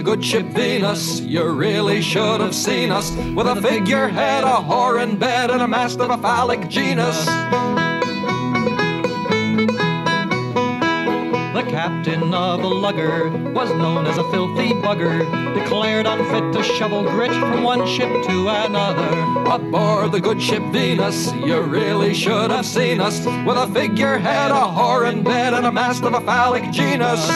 the good ship Venus. You really should have seen us, with a figurehead, a whore in bed, and a mast of a phallic genus. The captain of the lugger was known as a filthy bugger, declared unfit to shovel grit from one ship to another. Aboard the good ship Venus, you really should have seen us, with a figurehead, a whore in bed, and a mast of a phallic genus.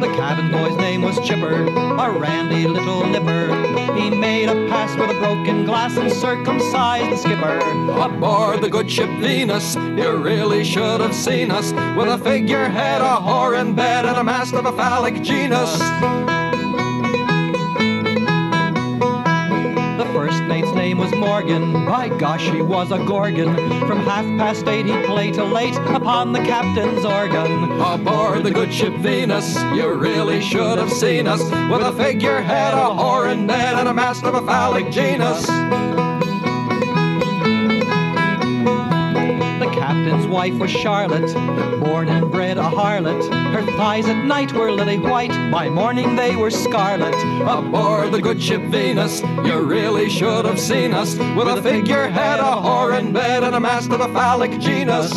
The cabin boy's name was Chipper, a randy little nipper. He made a pass with a broken glass and circumcised the skipper. Aboard the good ship Venus, you really should have seen us, with a figurehead, a whore in bed, and a mast of a phallic genus. The first mate's name was Morgan. By gosh, he was a gorgon. From 8:30 he'd play till late upon the captain's organ. Aboard the good ship Venus, you really should have seen us, with a figurehead, a whore in bed, and a mast of a phallic genus. The captain's wife was Charlotte, born and bred a harlot. Her thighs at night were lily white, by morning they were scarlet. Aboard the good ship Venus, you really should have seen us, with a figurehead, a whore in bed, and a mast of a phallic genus.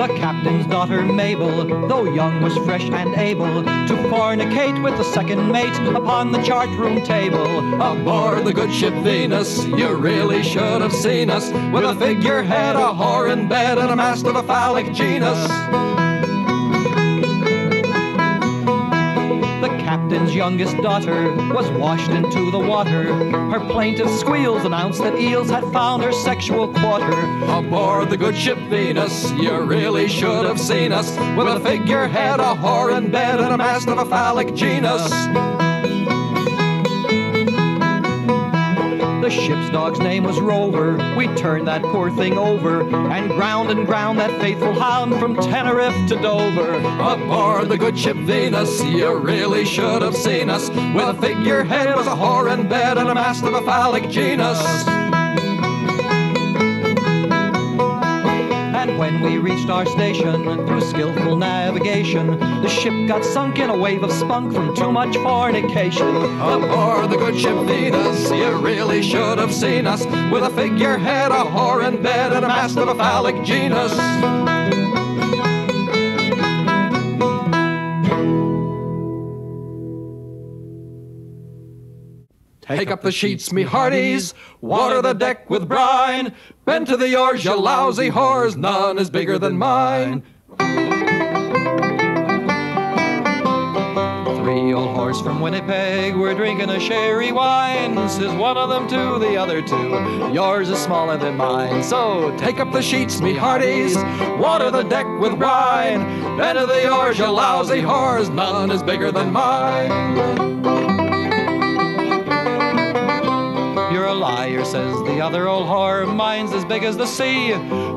The captain's daughter Mabel, though young, was fresh and able to fornicate with the second mate upon the chart room table. Aboard the good ship Venus, you really should have seen us, with a figurehead, a whore in bed, and a mast of a phallic genus. The captain's youngest daughter was washed into the water. Her plaintive squeals announced that eels had found her sexual quarter. Aboard the good ship Venus, you really should have seen us, with a figurehead, a whore in bed, and a mast of a phallic genus. The ship's dog's name was Rover. We turned that poor thing over and ground that faithful hound from Tenerife to Dover. Aboard the good ship Venus, you really should have seen us, with a figurehead, was a whore in bed, and a mast of a phallic genus. And when we reached our station, through skillful navigation, the ship got sunk in a wave of spunk from too much fornication. Aboard the good ship Venus, you really should have seen us, with a figurehead, a whore in bed, and a mast of a phallic genus. Take up the sheets, me hearties, water the deck with brine, bend to the oars, you lousy whores, none is bigger than mine. 3 old whores from Winnipeg were drinking a sherry wine. Says one of them to the other two, yours is smaller than mine. So take up the sheets, me hearties, water the deck with brine, bend to the oars, you lousy whores, none is bigger than mine. You're a liar, says the other old whore, mine's as big as the sea.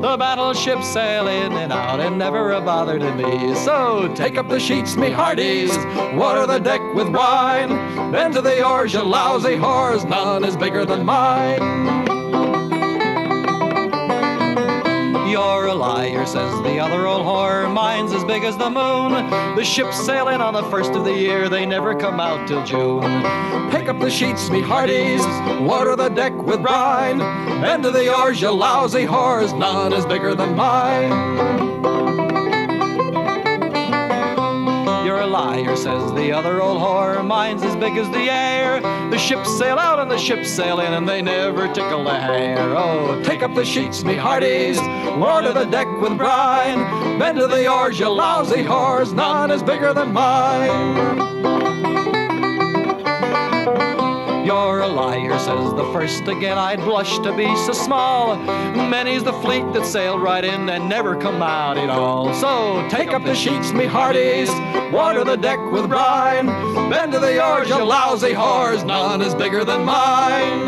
The battleships sail in and out and never a bother to me. So take up the sheets, me hearties, water the deck with wine, bend to the oars, you lousy whores, none is bigger than mine. You're a liar, says the other old whore, mine's as big as the moon. The ships sail in on the 1st of the year, they never come out till June. Pick up the sheets, me hearties, water the deck with brine, bend to the oars, you lousy whores, none is bigger than mine. You're a liar, says the other old whore, mine's as big as the air. The ships sail out and the ships sail in and they never tickle a hair. Oh, take up the sheets, me hearties, water the deck with brine, bend to the oars, you lousy whores, none is bigger than mine. You're a liar, says the first again, I'd blush to be so small. Many's the fleet that sailed right in and never come out at all. So take up the sheets, me hearties, water the deck with brine, bend to the oars, you lousy whores, none is bigger than mine.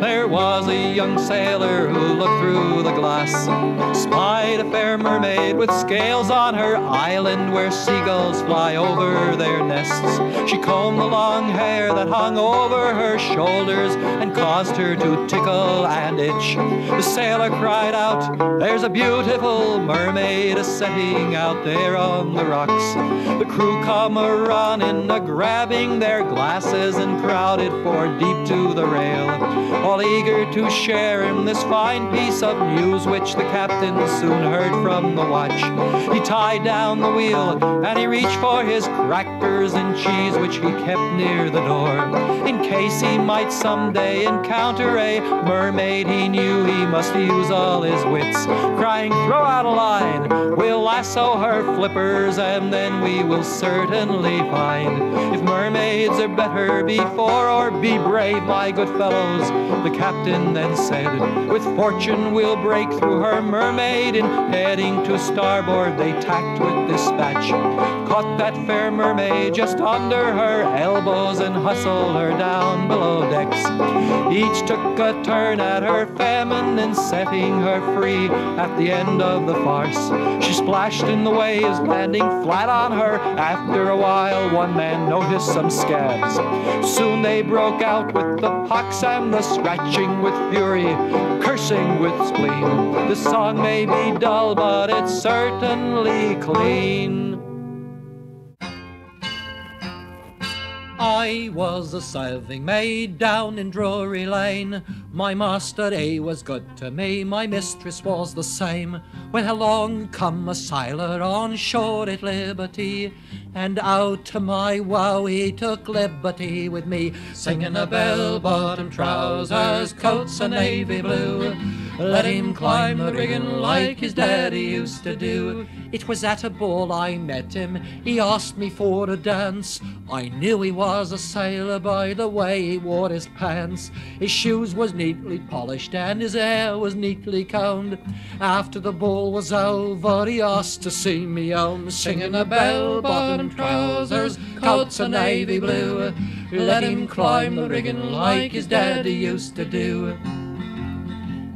There was a young sailor who looked through the glass glass, spied a fair mermaid with scales on her island where seagulls fly over their nests. She combed the long hair that hung over her shoulders and caused her to tickle and itch. The sailor cried out, "There's a beautiful mermaid a-setting out there on the rocks." The crew come a-running, a-grabbing their glasses and crowded for deep to the rail, all eager to share in this fine piece of news which the captain soon heard from the watch. He tied down the wheel and he reached for his crackers and cheese which he kept near the door. In case he might someday encounter a mermaid, he knew he must use all his wits, crying, "Throw out a line, we'll lasso her flippers, and then we will certainly find if mermaids are better before or be brave, my good fellows." The captain then said, "With fortune we'll break through her mermaid," and heading to starboard they tacked with dispatch, caught that fair mermaid just under her elbows and hustled her down below decks. Each took a turn at her feminine, setting her free at the end of the farce. She splashed in the waves, landing flat on her. After a while one man noticed some scabs. Soon they broke out with the pox and the scratching with fury, cursing with spleen. The song may be dull, but it's certainly clean. I was a sailing maid down in Drury Lane. My master A was good to me, my mistress was the same, when along come a sailor on shore at liberty, and out to my wow he took liberty with me, singing a bell bottom trousers, coats a navy blue. Let him climb the rigging like his daddy used to do. It was at a ball I met him, he asked me for a dance. I knew he was a sailor by the way he wore his pants. His shoes was neatly polished and his hair was neatly combed. After the ball was over he asked to see me home, singing a bell bottom trousers, coats a navy blue. Let him climb the rigging like his daddy used to do.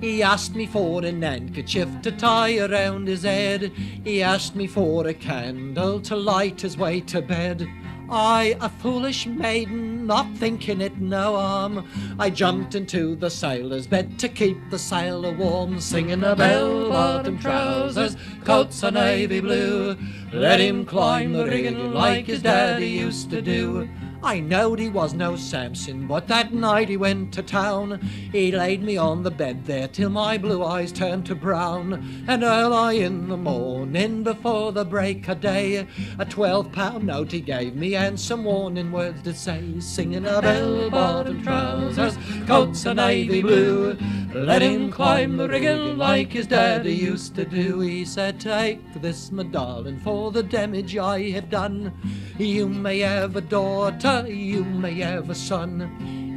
He asked me for an handkerchief to tie around his head. He asked me for a candle to light his way to bed. I, a foolish maiden, not thinking it no harm, I jumped into the sailor's bed to keep the sailor warm, singing a bell-bottom trousers, coats a navy blue. Let him climb the rigging like his daddy used to do. I knowed he was no Samson, but that night he went to town. He laid me on the bed there till my blue eyes turned to brown, and early in the morning before the break of day, a £12 note he gave me and some warning words did say, singing a bell-bottom trousers, coats a navy blue. Let him climb the rigging like his daddy used to do. He said, "Take this, my darling, for the damage I have done. You may have a daughter, you may have a son.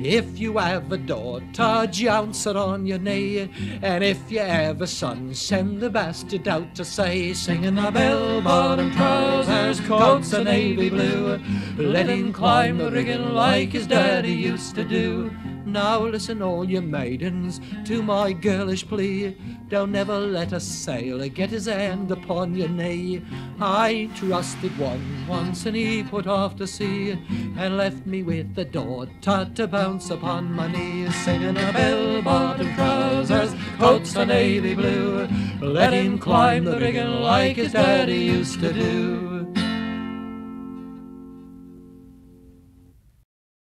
If you have a daughter, jounce her on your knee, and if you have a son, send the bastard out to sea, singing a bell-bottom trousers, coats a navy blue. Let him climb the rigging like his daddy used to do. Now listen all you maidens to my girlish plea, don't ever let a sailor get his hand upon your knee. I trusted one once and he put off to sea, and left me with a daughter to bounce upon my knee, singing a bell-bottom trousers, coats a navy blue. Let him climb the rigging like his daddy used to do."